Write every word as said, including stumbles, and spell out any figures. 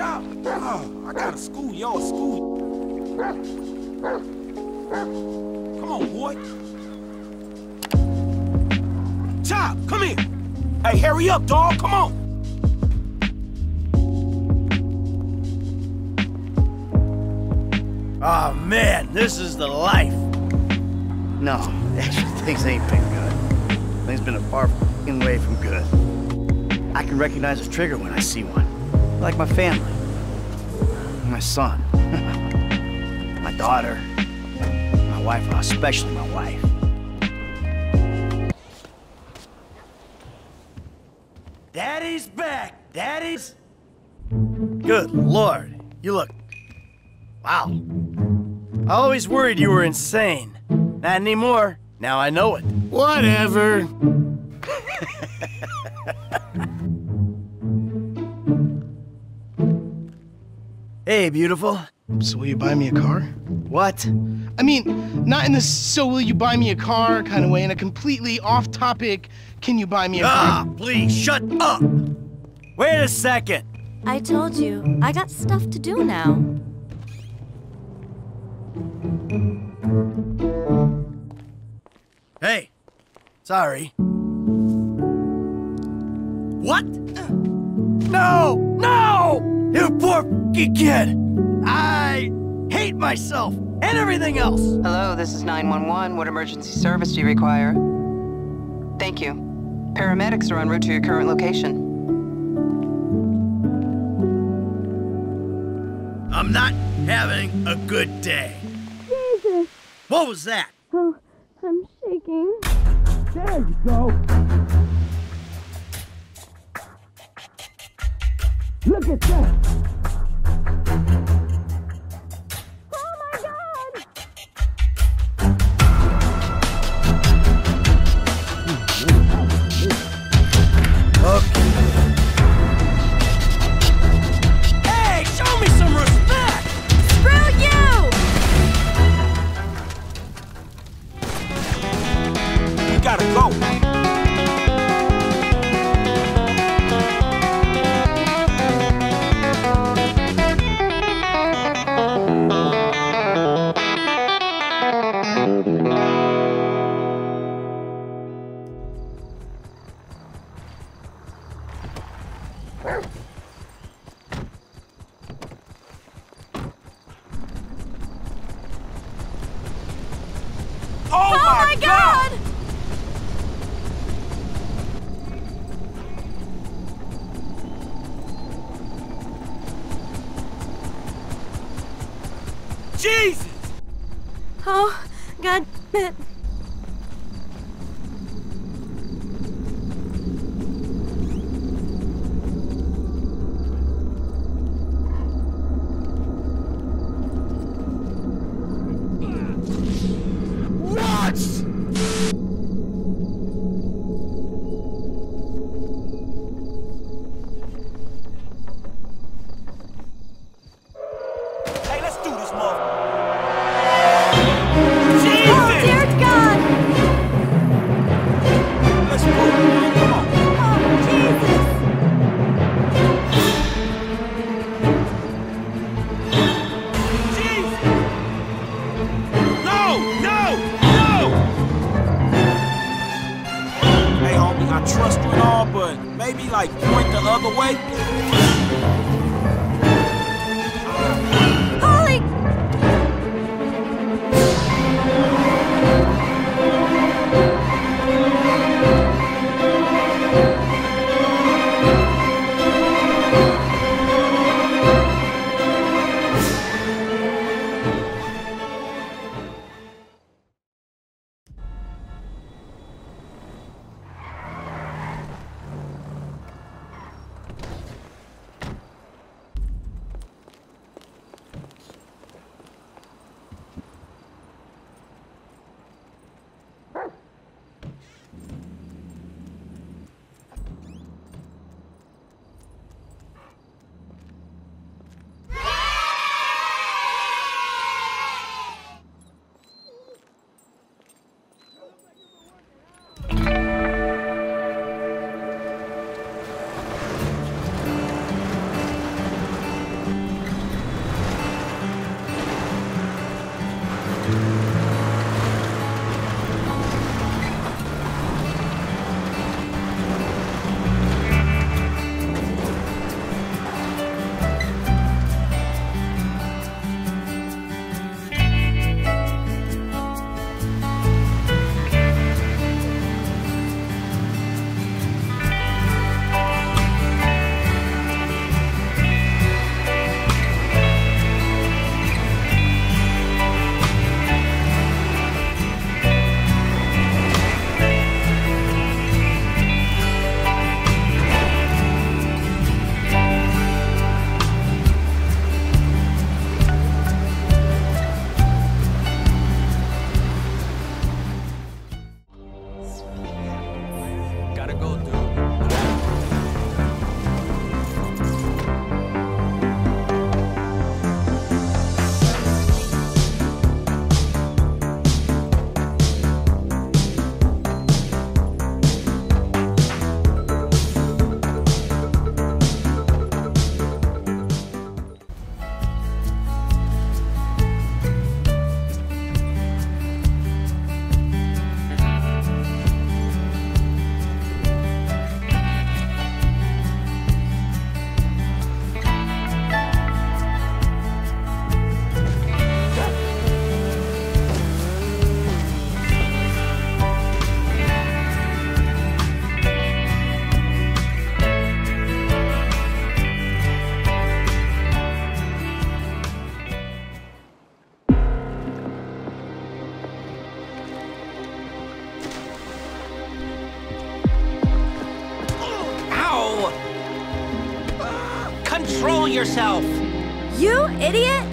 Chop! Oh, I gotta school y'all school. Come on, boy. Chop, come here. Hey, hurry up, dog. Come on. Oh, man, this is the life. No, actually, things ain't been good. Things been a far f***ing way from good. I can recognize a trigger when I see one. Like my family, my son, my daughter, my wife, especially my wife. Daddy's back. Daddy's... Good Lord, you look... Wow. I always worried you were insane. Not anymore. Now I know it. Whatever. Hey, beautiful. So will you buy me a car? What? I mean, not in the so will you buy me a car kind of way, in a completely off-topic, can you buy me a ah, car? Ah, please, shut up! Wait a second. I told you, I got stuff to do now. Hey, sorry. What? No, no! You poor f***ing kid! I hate myself and everything else! Hello, this is nine one one. What emergency service do you require? Thank you. Paramedics are en route to your current location. I'm not having a good day. Jesus! What was that? Oh, I'm shaking. There you go. Look at that. Oh my God! Okay. Hey, show me some respect. Screw you. You gotta go. Jesus! Oh, God damn it. I trust you and all, but maybe like point the other way. Holly! Control yourself! You idiot!